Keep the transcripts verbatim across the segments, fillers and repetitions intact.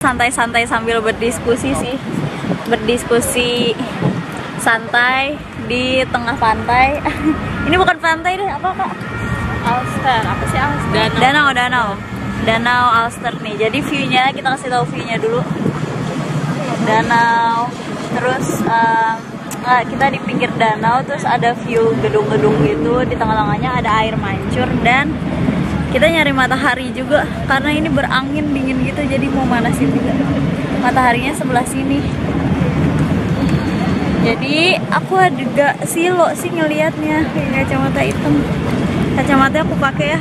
Santai-santai sambil berdiskusi sih, berdiskusi santai di tengah pantai. Ini bukan pantai deh, apa kak? Alster, apa sih Alster? Danau, danau, danau, danau Alster nih. Jadi viewnya kita kasih tahu viewnya dulu. Danau, terus um, nah, kita di pinggir danau, terus ada view gedung-gedung gitu. Di tengah-tengahnya ada air mancur dan kita nyari matahari juga karena ini berangin dingin gitu, jadi mau manasin juga. Mataharinya sebelah sini. Jadi aku juga silo sih ngelihatnya, kacamata hitam. Kacamata aku pakai ya.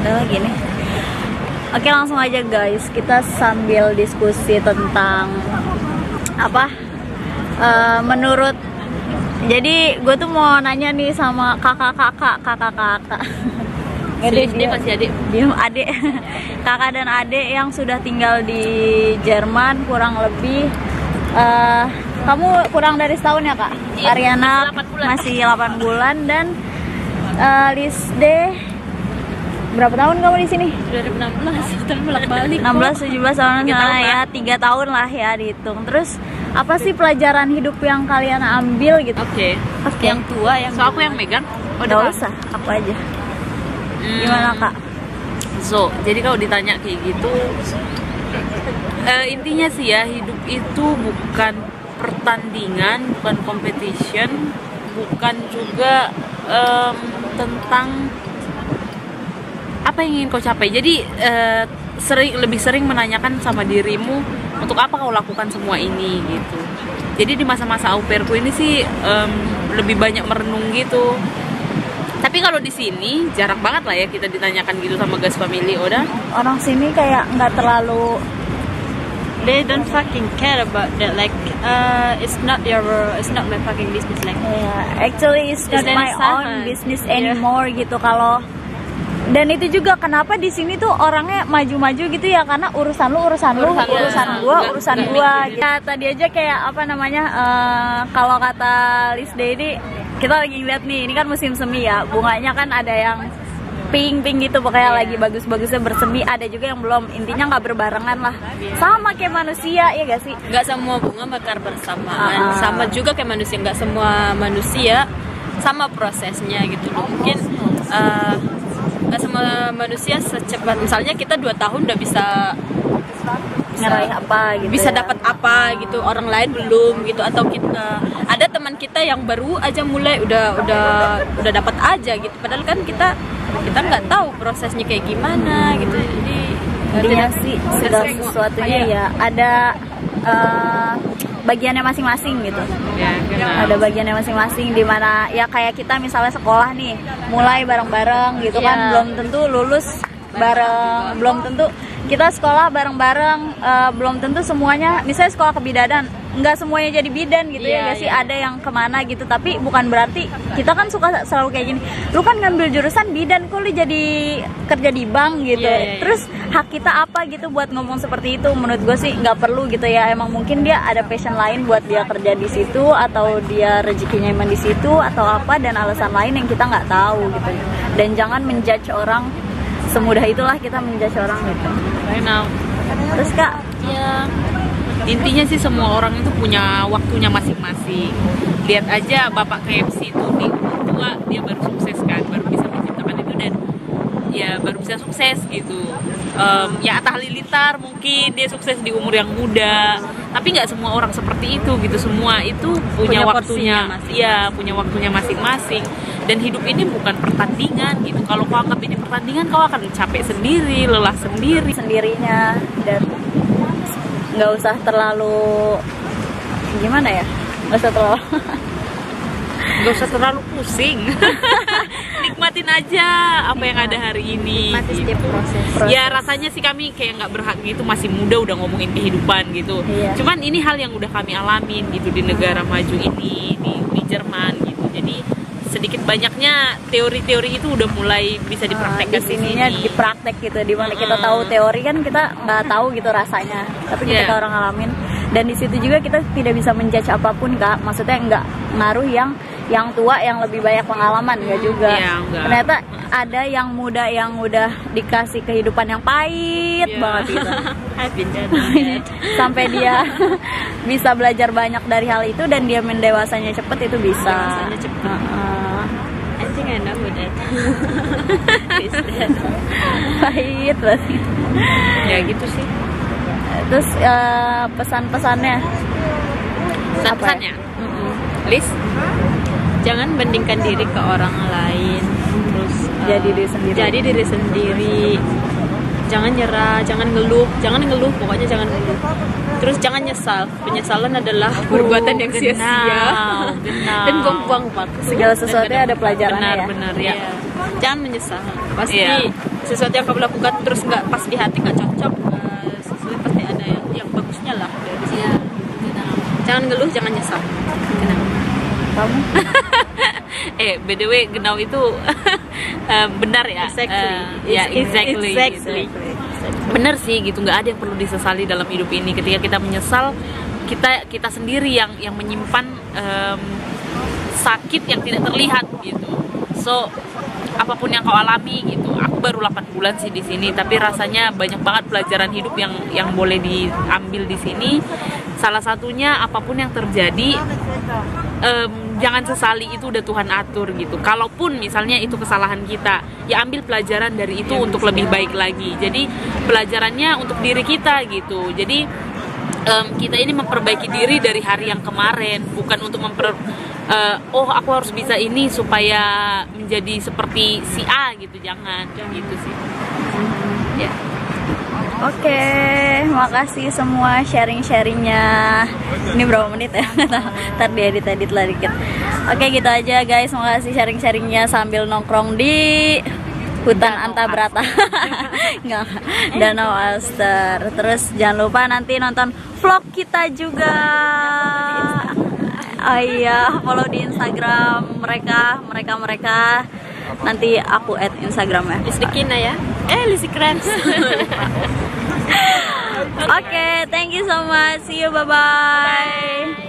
Udah lagi nih. Oke, langsung aja guys, kita sambil diskusi tentang apa uh, menurut. Jadi gue tuh mau nanya nih sama kakak-kakak, kakak-kakak. Jadi dia pasti adik, dia adik, kakak dan adik yang sudah tinggal di Jerman kurang lebih. Uh, kamu kurang dari setahun ya kak? Iya, Ariana masih delapan bulan, masih delapan bulan dan uh, Lisde berapa tahun kamu di sini? dua ribu enam belas, tahun bolak-balik. enam belas, tujuh belas tahun, ya tiga tahun lah ya dihitung. Terus apa sih pelajaran hidup yang kalian ambil gitu? Oke. Okay. Okay. Yang tua, yang so aku yang megang. Oh, udah usah, aku aja. Hmm. Gimana kak? So, jadi kalau ditanya kayak gitu, uh, intinya sih ya hidup itu bukan pertandingan, bukan competition, bukan juga um, tentang apa yang ingin kau capai. Jadi uh, sering lebih sering menanyakan sama dirimu. Untuk apa kau lakukan semua ini gitu. Jadi di masa-masa au pairku ini sih um, lebih banyak merenung gitu. Tapi kalau di sini jarak banget lah ya kita ditanyakan gitu sama guys family, udah. Orang sini kayak nggak terlalu. They don't fucking care about that. Like uh, it's not your, it's not my fucking business. Like yeah, actually it's not my own business anymore yeah. Gitu kalau. Dan itu juga kenapa di sini tuh orangnya maju-maju gitu ya, karena urusan lu urusan lu urusan, urusan ya. gua urusan gak, gua gak, gitu. Ya, tadi aja kayak apa namanya uh, kalau kata Lisde ini kita lagi ngeliat nih, ini kan musim semi ya, bunganya kan ada yang pink-pink gitu pokoknya yeah. Lagi bagus-bagusnya bersemi, ada juga yang belum, intinya nggak berbarengan lah, sama kayak manusia ya gak sih? Nggak semua bunga bakar bersamaan, uh. sama juga kayak manusia, nggak semua manusia sama prosesnya gitu loh. Mungkin uh, sama manusia secepat misalnya kita dua tahun udah bisa, bisa ngeraih apa gitu, bisa ya. Dapat apa gitu, orang lain belum gitu, atau kita ada teman kita yang baru aja mulai udah udah udah dapat aja gitu, padahal kan kita kita nggak tahu prosesnya kayak gimana gitu. Jadi intinya sih segala sesuatunya ya, ya ada uh, bagiannya masing-masing gitu ya, ada bagiannya masing-masing dimana ya kayak kita misalnya sekolah nih mulai bareng-bareng gitu ya. Kan belum tentu lulus bareng, belum tentu kita sekolah bareng-bareng, uh, belum tentu semuanya misalnya sekolah kebidanan nggak semuanya jadi bidan gitu ya, ya sih ya. Ada yang kemana gitu, tapi bukan berarti kita kan suka selalu kayak gini, lu kan ngambil jurusan bidan kok lu jadi kerja di bank gitu ya, ya, ya. Terus hak kita apa gitu buat ngomong seperti itu, menurut gue sih nggak perlu gitu ya. Emang mungkin dia ada passion lain buat dia kerja di situ, atau dia rezekinya emang di situ atau apa, dan alasan lain yang kita nggak tahu gitu. Dan jangan menjudge orang semudah itulah kita menjudge orang gitu. Terus kak ya. Intinya sih semua orang itu punya waktunya masing-masing. Lihat aja bapak K F C itu di tua dia baru sukses kan, baru bisa menciptakan itu dan ya baru bisa sukses gitu. Um, ya Atta Halilintar mungkin dia sukses di umur yang muda. Tapi nggak semua orang seperti itu gitu. Semua itu punya, punya waktunya, masing-masing. Ya punya waktunya masing-masing. Dan hidup ini bukan pertandingan gitu. Kalau kau anggap ini pertandingan, kau akan capek sendiri, lelah sendiri. Sendirinya dan nggak usah terlalu gimana ya, nggak usah terlalu nggak usah terlalu pusing. Nikmatin aja apa yang ada hari ini. Nikmati setiap proses. Ya rasanya sih kami kayak nggak berhak gitu, masih muda udah ngomongin kehidupan gitu. Iya. Cuman ini hal yang udah kami alamin gitu di negara maju ini, di, di Jerman gitu. Jadi sedikit banyaknya teori-teori itu udah mulai bisa dipraktekkan di sininya, dipraktek gitu. Dimana kita tahu teori kan kita nggak tahu gitu rasanya, tapi yeah. Kita orang alamin. Dan di situ juga kita tidak bisa menjudge apapun kak, maksudnya nggak ngaruh yang yang tua yang lebih banyak pengalaman, nggak juga. Ya, enggak. Ternyata ada yang muda yang udah dikasih kehidupan yang pahit ya. banget gitu. Sampai dia bisa belajar banyak dari hal itu dan dia mendewasanya cepet, itu bisa. Dewasanya cepet. Uh -uh. I think I know who that. Pahit pasti. Ya gitu sih. Terus uh, pesan-pesannya? Pesan-pesannya? Please, jangan bandingkan diri ke orang lain. Terus uh, jadi diri sendiri. Jadi diri sendiri. Jangan nyerah, jangan ngeluh, jangan ngeluh, pokoknya jangan ngeluh. Terus jangan nyesal. Penyesalan adalah perbuatan yang sia-sia. Dan buang-buang waktu. Segala sesuatu ada pelajarannya. Benar-benar ya. ya. Jangan menyesal. Pasti yeah. sesuatu yang kamu lakukan terus nggak pas di hati, nggak cocok. Uh, sesuatu pasti ada yang, yang bagusnya lah. Ya. Jangan ngeluh, jangan nyesal. Kenapa? Kamu? eh B D W genau itu uh, benar ya, exactly. Uh, ya exactly, exactly. Exactly. Exactly. Benar sih gitu, nggak ada yang perlu disesali dalam hidup ini. Ketika kita menyesal, kita kita sendiri yang yang menyimpan um, sakit yang tidak terlihat gitu. So apapun yang kau alami gitu, aku baru delapan bulan sih di sini, tapi rasanya banyak banget pelajaran hidup yang yang boleh diambil di sini. Salah satunya apapun yang terjadi, um, jangan sesali, itu udah Tuhan atur gitu. Kalaupun misalnya itu kesalahan kita, ya ambil pelajaran dari itu ya, untuk lebih baik lagi. Jadi pelajarannya untuk diri kita gitu. Jadi um, kita ini memperbaiki diri dari hari yang kemarin, bukan untuk memper uh, oh aku harus bisa ini supaya menjadi seperti si A gitu. Jangan, gitu sih. Ya. Yeah. Oke, okay, makasih semua sharing-sharingnya. Ini berapa menit ya? Ntar diedit-edit lah dikit. Oke, okay, gitu aja guys. Makasih sharing-sharingnya sambil nongkrong di hutan Antabrata, nggak, Danau Alster. Terus jangan lupa nanti nonton vlog kita juga. Oh iya, follow di Instagram mereka, mereka mereka. Nanti aku add Instagramnya. Listikina ya. Eh, Listik keren. Oke, okay, thank you so much. See you, bye-bye.